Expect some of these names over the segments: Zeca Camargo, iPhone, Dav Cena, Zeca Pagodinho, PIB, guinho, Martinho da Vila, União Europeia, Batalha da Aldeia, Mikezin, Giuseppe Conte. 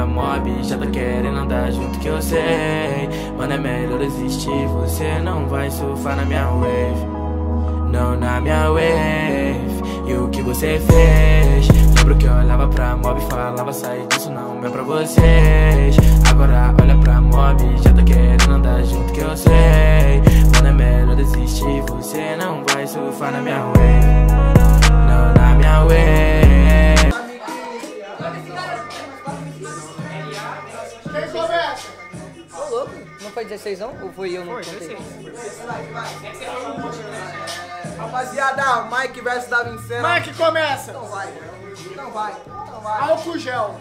A mob já tá querendo andar junto, que eu sei. Mano, é melhor existir, você não vai surfar na minha wave. Não na minha wave. E o que você fez? Lembro que eu olhava pra mob e falava, sai disso, não é pra vocês. Agora olha pra mob, já tá querendo andar junto, que eu sei. Mano, é melhor desistir, você não vai surfar na minha wave. Não na minha wave. Ô, louco, não foi 16 não? Ou foi eu não contei? Rapaziada, Mike vs Dav Cena. Mike começa! Não vai, não vai, não vai. Álcool gel.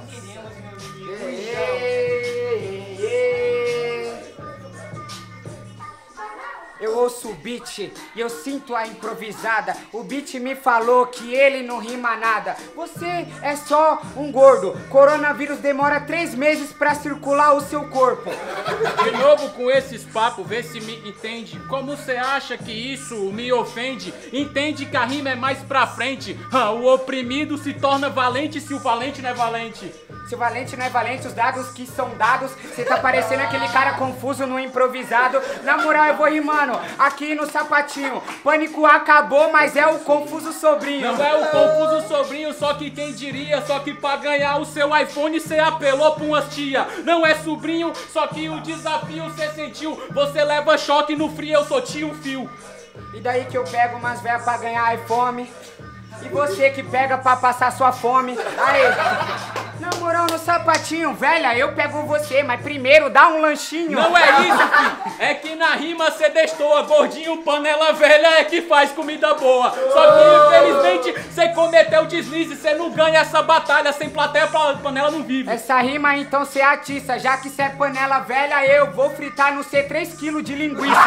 Eu ouço o beat e eu sinto a improvisada. O beat me falou que ele não rima nada. Você é só um gordo. Coronavírus demora 3 meses pra circular o seu corpo. De novo com esses papos, vê se me entende. Como você acha que isso me ofende? Entende que a rima é mais pra frente. O oprimido se torna valente se o valente não é valente. Se o valente não é valente, os dados que são dados. Você tá parecendo aquele cara confuso no improvisado. Na moral, eu vou rimando aqui no sapatinho. Pânico acabou, mas é o confuso sobrinho. Não é o confuso sobrinho, só que quem diria. Só que pra ganhar o seu iPhone cê apelou pra umas tia. Não é sobrinho, só que o desafio cê sentiu. Você leva choque no frio, eu sou tio fio. E daí que eu pego umas velhas pra ganhar iPhone. E você que pega pra passar sua fome. Aê! Na moral, no sapatinho, velha, eu pego você, mas primeiro dá um lanchinho. Não é isso, filho. É que na rima cê destoa, gordinho, panela velha é que faz comida boa. Só que, infelizmente, cê cometeu deslize, cê não ganha essa batalha, sem plateia panela não vive. Essa rima, então, cê atiça, já que cê é panela velha, eu vou fritar no C 3 kg de linguiça.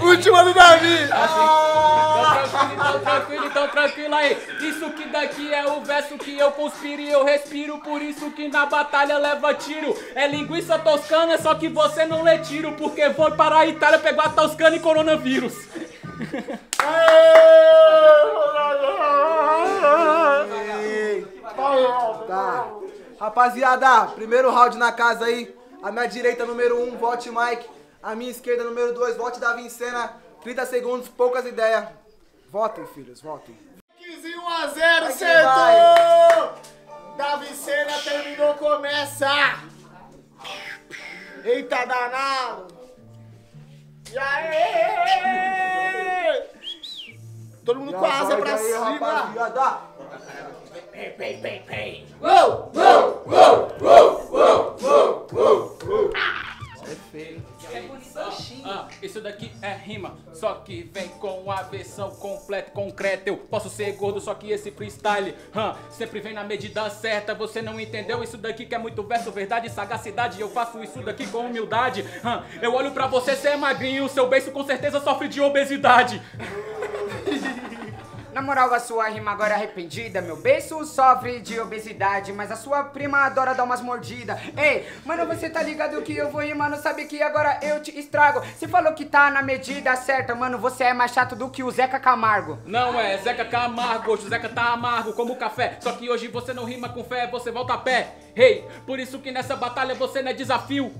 Última do Davi! Então tranquilo aí. Isso que daqui é o verso que eu conspiro e eu respiro. Por isso que na batalha leva tiro. É linguiça toscana, só que você não lê tiro. Porque foi para a Itália, pegou a toscana e coronavírus. Tá. Rapaziada, primeiro round na casa aí. A minha direita, número 1, vote Mike. A minha esquerda, número 2, vote Dav Cena. 30 segundos, poucas ideias. Votem, filhos, votem. Mikezin 1 a 0, acertou! Dav Cena terminou, começa! Eita, danado! E aí? Todo mundo com a asa pra cima! Rapaziada. Pei! Uou! É feio. Isso daqui é rima, só que vem com a versão completa, concreta. Eu posso ser gordo, só que esse freestyle sempre vem na medida certa. Você não entendeu isso daqui que é muito verso, verdade, sagacidade. Eu faço isso daqui com humildade. Eu olho pra você, cê é magrinho, seu beiço com certeza sofre de obesidade. Na moral, a sua rima agora arrependida. Meu beiço sofre de obesidade, mas a sua prima adora dar umas mordidas. Ei, mano, você tá ligado que eu vou rimar, não sabe que agora eu te estrago. Você falou que tá na medida certa, mano, você é mais chato do que o Zeca Camargo. Não é, Zeca Camargo, hoje o Zeca tá amargo como café. Só que hoje você não rima com fé, você volta a pé. Ei, por isso que nessa batalha você não é desafio.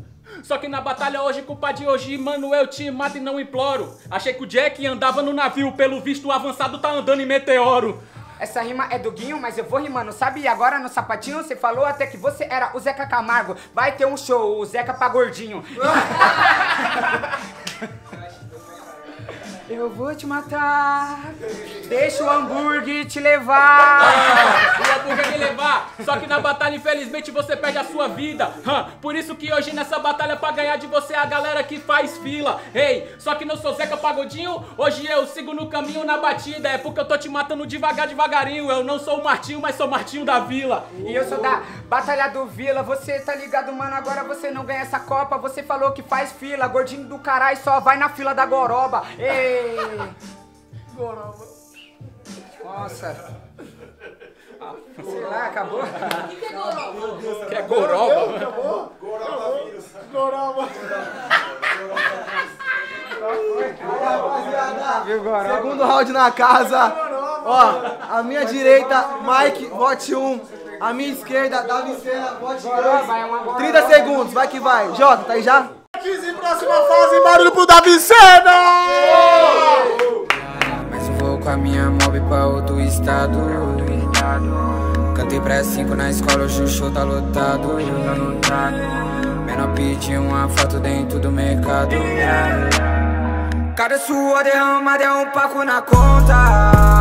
Só que na batalha hoje, culpa de hoje, mano, eu te mato e não imploro. Achei que o Jack andava no navio, pelo visto o avançado tá andando em meteoro. Essa rima é do Guinho, mas eu vou rimando, sabe? E agora no sapatinho, você falou até que você era o Zeca Camargo. Vai ter um show, o Zeca pra gordinho. Eu vou te matar, deixa o hambúrguer te levar. O hambúrguer me levar, só que na batalha infelizmente você perde a sua vida. Por isso que hoje nessa batalha pra ganhar de você é a galera que faz fila. Ei, só que não sou Zeca Pagodinho, hoje eu sigo no caminho na batida. É porque eu tô te matando devagarinho. Eu não sou o Martinho, mas sou o Martinho da Vila. E eu sou da Batalha do Vila, você tá ligado, mano, agora você não ganha essa copa. Você falou que faz fila, gordinho do caralho só vai na fila da goroba. Ei. Nossa. Sei lá, acabou? O que é goroba? Que é goroba? Acabou? Goroba. Segundo round na casa. Ó, a minha direita, Mike, vote 1. A minha esquerda, Dav Cena, vote 2. 30 segundos, vai que vai. Jota, tá aí já? Próxima fase, barulho pro Dav Cena! Mas eu vou com a minha mob pra outro estado. Cantei pra 5 na escola, o chuchu tá lotado. Menor pediu uma foto dentro do mercado. Cada sua derramada é um paco na conta.